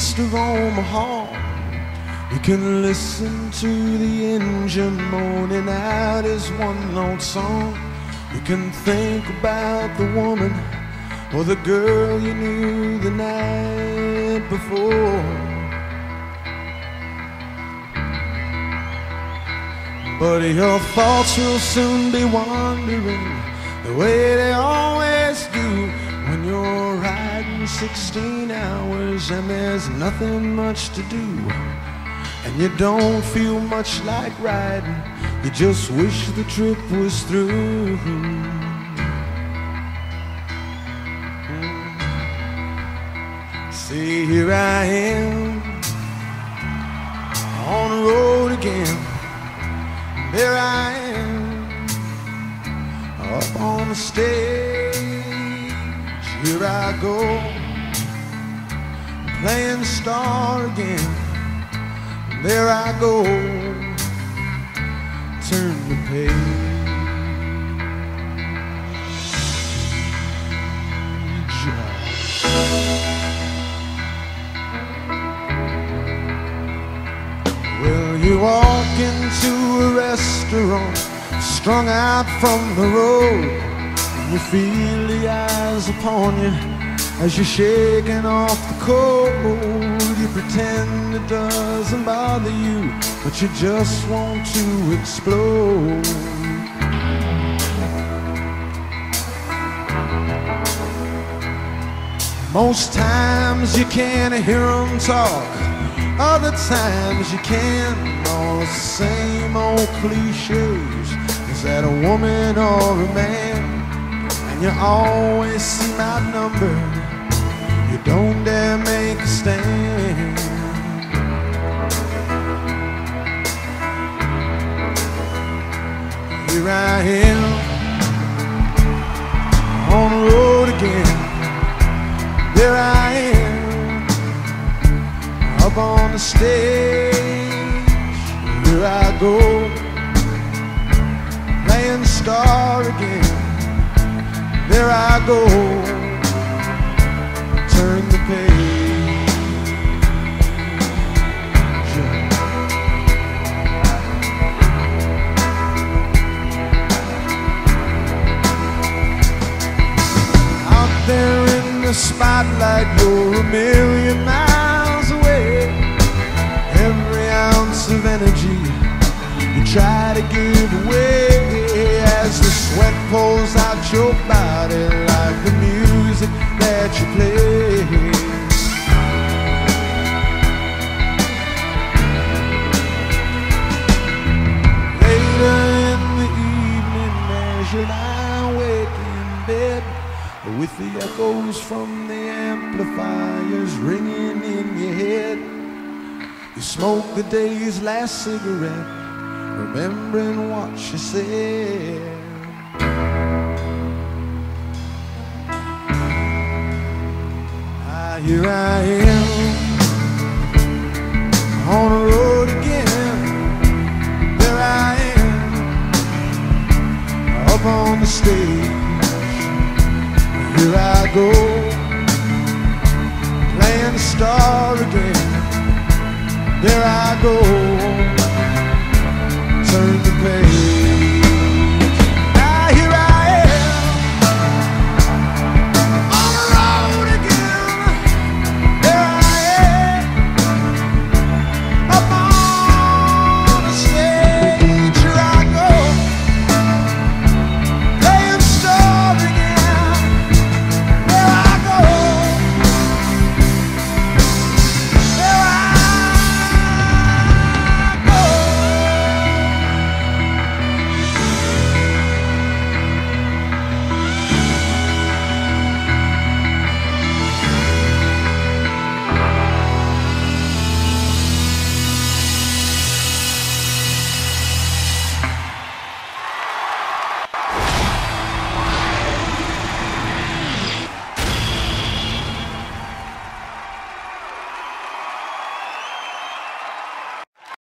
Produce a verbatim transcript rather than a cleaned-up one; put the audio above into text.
east of Omaha. You can listen to the engine moaning out his one note song. You can think about the woman or the girl you knew the night before. But your thoughts will soon be wandering the way they always do when you're riding sixteen hours and there's nothing much to do. And you don't feel much like riding, you just wish the trip was through. See, here I am on the road again. There I am up on the stage. Here I go, playing the star again. There I go, turn the page. Well, you walk into a restaurant, strung out from the road, and you feel the eyes upon you as you're shaking off the cold. You pretend it doesn't bother you, but you just want to explode. Most times you can't hear them talk, other times you can. All the same old cliches, is that a woman or a man? And you always seem outnumbered, you don't dare make a stand. Here I am on the road again. There I am up on the stage. Here I go, playing the star again. There I go, turn the page. Out there in the spotlight, you're a million miles away. Every ounce of energy you try to give away, as the sweat pulls out your body like the music that you play. Should I wake in bed with the echoes from the amplifiers ringing in your head? You smoke the day's last cigarette, remembering what you said. Ah, here I am on a road. On the stage, here I go, playing the star again. There I go, turn the page.